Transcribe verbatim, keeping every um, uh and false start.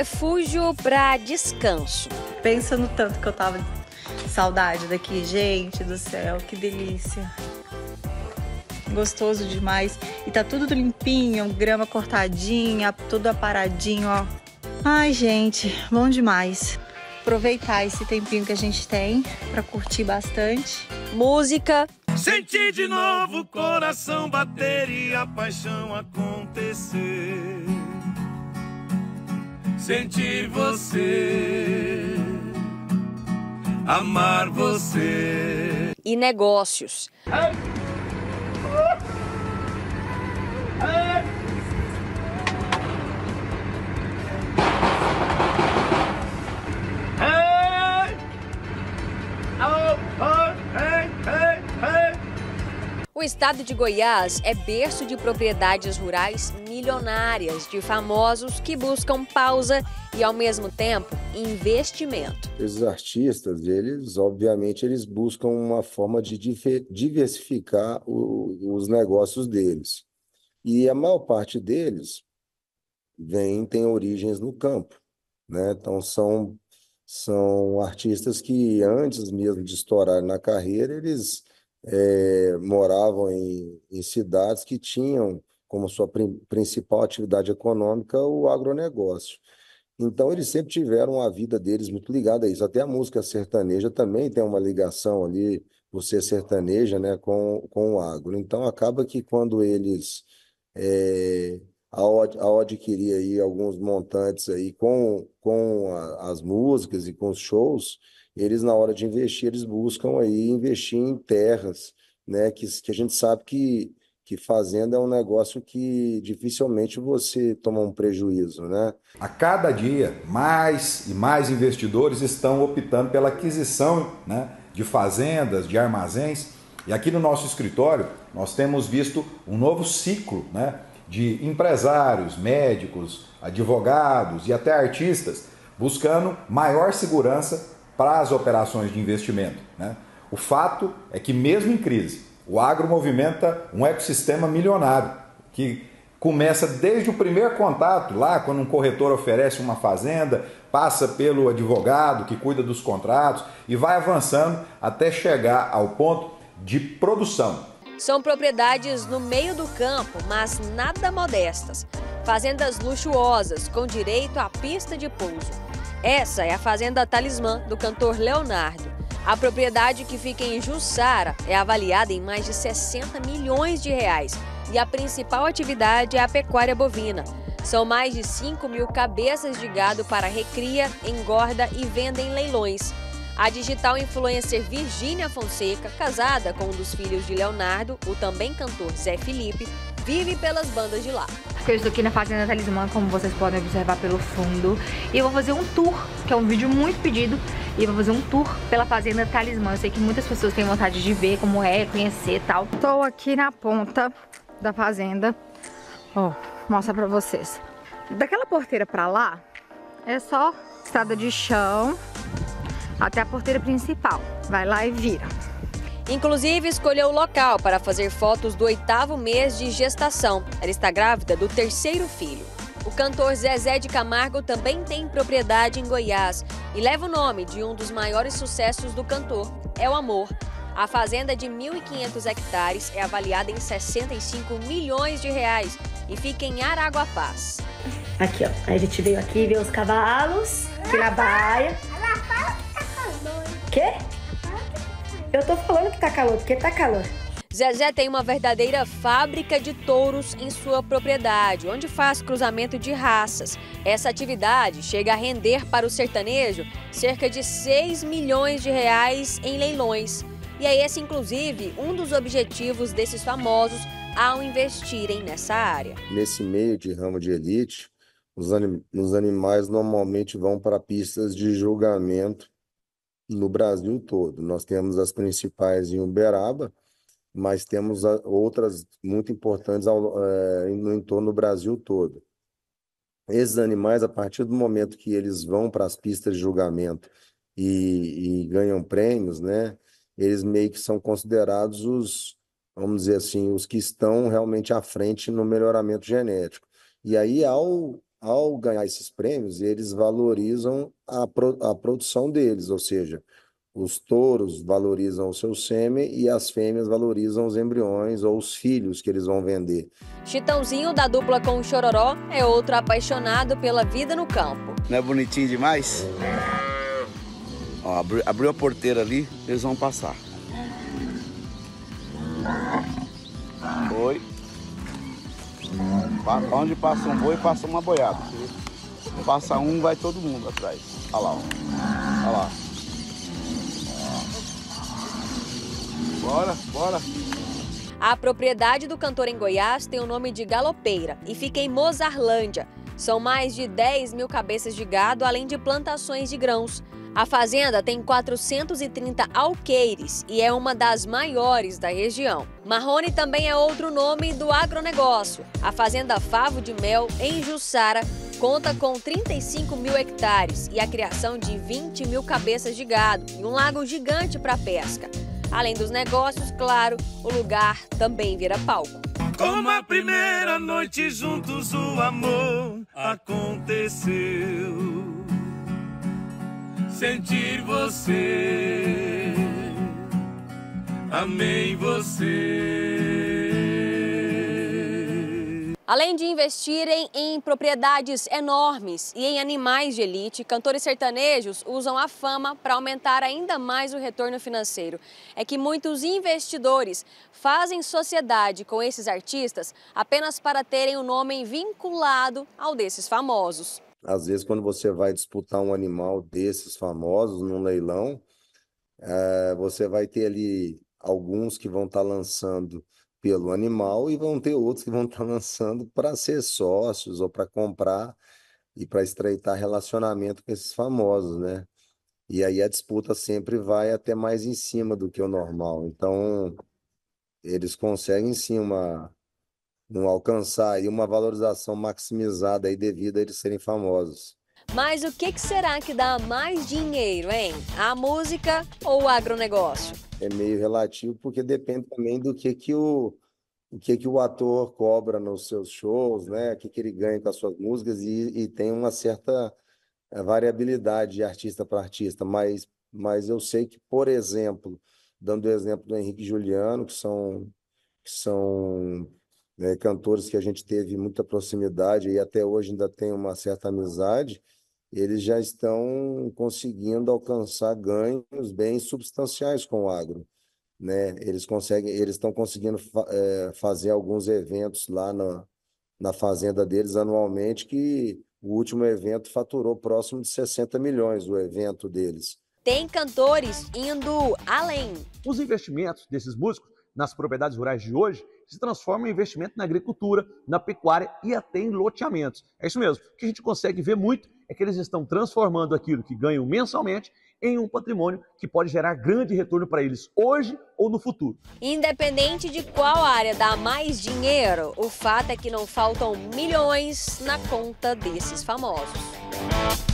refúgio para descanso. Pensa no tanto que eu tava saudade daqui, gente do céu, que delícia. Gostoso demais. E tá tudo limpinho, grama cortadinha, tudo aparadinho, ó. Ai, gente, bom demais. Aproveitar esse tempinho que a gente tem pra curtir bastante. Música. Senti de novo o coração bater e a paixão acontecer. Sentir você, amar você. E negócios. Ai. Ai. O estado de Goiás é berço de propriedades rurais milionárias, de famosos que buscam pausa e, ao mesmo tempo, investimento. Esses artistas, eles, obviamente, eles buscam uma forma de diversificar o, os negócios deles. E a maior parte deles vem, tem origens no campo, né? Então, são, são artistas que, antes mesmo de estourar na carreira, eles... É, moravam em, em cidades que tinham como sua prim, principal atividade econômica o agronegócio. Então, eles sempre tiveram a vida deles muito ligada a isso. Até a música sertaneja também tem uma ligação ali, por ser sertaneja, né, com, com o agro. Então, acaba que quando eles, é, ao, ao adquirir aí alguns montantes aí com, com a, as músicas e com os shows, eles, na hora de investir, eles buscam aí investir em terras, né? Que, que a gente sabe que, que fazenda é um negócio que dificilmente você toma um prejuízo, né? A cada dia, mais e mais investidores estão optando pela aquisição, né, de fazendas, de armazéns. E aqui no nosso escritório, nós temos visto um novo ciclo, né, de empresários, médicos, advogados e até artistas buscando maior segurança para as operações de investimento, né? O fato é que, mesmo em crise, o agro movimenta um ecossistema milionário, que começa desde o primeiro contato, lá quando um corretor oferece uma fazenda, passa pelo advogado que cuida dos contratos e vai avançando até chegar ao ponto de produção. São propriedades no meio do campo, mas nada modestas. Fazendas luxuosas, com direito à pista de pouso. Essa é a Fazenda Talismã, do cantor Leonardo. A propriedade, que fica em Jussara, é avaliada em mais de sessenta milhões de reais. E a principal atividade é a pecuária bovina. São mais de cinco mil cabeças de gado para recria, engorda e venda em leilões. A digital influencer Virgínia Fonseca, casada com um dos filhos de Leonardo, o também cantor Zé Felipe, vive pelas bandas de lá. Eu estou aqui na Fazenda Talismã, como vocês podem observar pelo fundo. E eu vou fazer um tour, que é um vídeo muito pedido. E eu vou fazer um tour pela Fazenda Talismã. Eu sei que muitas pessoas têm vontade de ver como é, conhecer e tal. Estou aqui na ponta da fazenda. Ó, mostrar pra vocês. Daquela porteira pra lá, é só estrada de chão até a porteira principal. Vai lá e vira. Inclusive, escolheu o local para fazer fotos do oitavo mês de gestação. Ela está grávida do terceiro filho. O cantor Zezé de Camargo também tem propriedade em Goiás e leva o nome de um dos maiores sucessos do cantor, É o Amor. A fazenda, de mil e quinhentos hectares, é avaliada em sessenta e cinco milhões de reais e fica em Araguapaz. Aqui, ó. A gente veio aqui ver os cavalos, aqui na baia. Ela fala que tá calor. Quê? Eu tô falando que tá calor, porque tá calor. Zezé tem uma verdadeira fábrica de touros em sua propriedade, onde faz cruzamento de raças. Essa atividade chega a render para o sertanejo cerca de seis milhões de reais em leilões. E é esse, inclusive, um dos objetivos desses famosos ao investirem nessa área. Nesse meio de ramo de elite, os, anim- os animais normalmente vão para pistas de julgamento no Brasil todo. Nós temos as principais em Uberaba, mas temos outras muito importantes ao, é, no entorno do Brasil todo. Esses animais, a partir do momento que eles vão para as pistas de julgamento e, e ganham prêmios, né, eles meio que são considerados os, vamos dizer assim, os que estão realmente à frente no melhoramento genético. E aí, ao ao ganhar esses prêmios, eles valorizam a, pro, a produção deles, ou seja, os touros valorizam o seu sêmen e as fêmeas valorizam os embriões ou os filhos que eles vão vender. Chitãozinho, da dupla com o Chororó, é outro apaixonado pela vida no campo. Não é bonitinho demais? Ó, abriu, abriu a porteira ali, eles vão passar. Oi. Onde passa um boi, passa uma boiada. Passa um, vai todo mundo atrás. Olha lá, olha lá. Bora, bora. A propriedade do cantor em Goiás tem o nome de Galopeira e fica em Mozarlândia. São mais de dez mil cabeças de gado, além de plantações de grãos. A fazenda tem quatrocentos e trinta alqueires e é uma das maiores da região. Marrone também é outro nome do agronegócio. A fazenda Favo de Mel, em Jussara, conta com trinta e cinco mil hectares e a criação de vinte mil cabeças de gado e um lago gigante para pesca. Além dos negócios, claro, o lugar também vira palco. Como a primeira noite juntos o amor aconteceu, sentir você, amei você. Além de investirem em propriedades enormes e em animais de elite, cantores sertanejos usam a fama para aumentar ainda mais o retorno financeiro. É que muitos investidores fazem sociedade com esses artistas apenas para terem o nome vinculado ao desses famosos. Às vezes, quando você vai disputar um animal desses famosos num leilão, é, você vai ter ali alguns que vão estar tá lançando pelo animal e vão ter outros que vão estar tá lançando para ser sócios ou para comprar e para estreitar relacionamento com esses famosos, né? E aí a disputa sempre vai até mais em cima do que o normal. Então, eles conseguem sim uma... não alcançar e uma valorização maximizada aí devido a eles serem famosos. Mas o que, que será que dá mais dinheiro, hein? A música ou o agronegócio? É meio relativo porque depende também do que, que, o, o, que, que o ator cobra nos seus shows, né? O que, que ele ganha com as suas músicas e, e tem uma certa variabilidade de artista para artista. Mas, mas eu sei que, por exemplo, dando o exemplo do Henrique e Juliano, que são... Que são É, cantores que a gente teve muita proximidade e até hoje ainda tem uma certa amizade, eles já estão conseguindo alcançar ganhos bem substanciais com o agro, né? Eles conseguem, eles estão conseguindo fa é, fazer alguns eventos lá na, na fazenda deles anualmente, que o último evento faturou próximo de sessenta milhões, o evento deles. Tem cantores indo além. Os investimentos desses músicos nas propriedades rurais de hoje se transforma em investimento na agricultura, na pecuária e até em loteamentos. É isso mesmo. O que a gente consegue ver muito é que eles estão transformando aquilo que ganham mensalmente em um patrimônio que pode gerar grande retorno para eles hoje ou no futuro. Independente de qual área dá mais dinheiro, o fato é que não faltam milhões na conta desses famosos.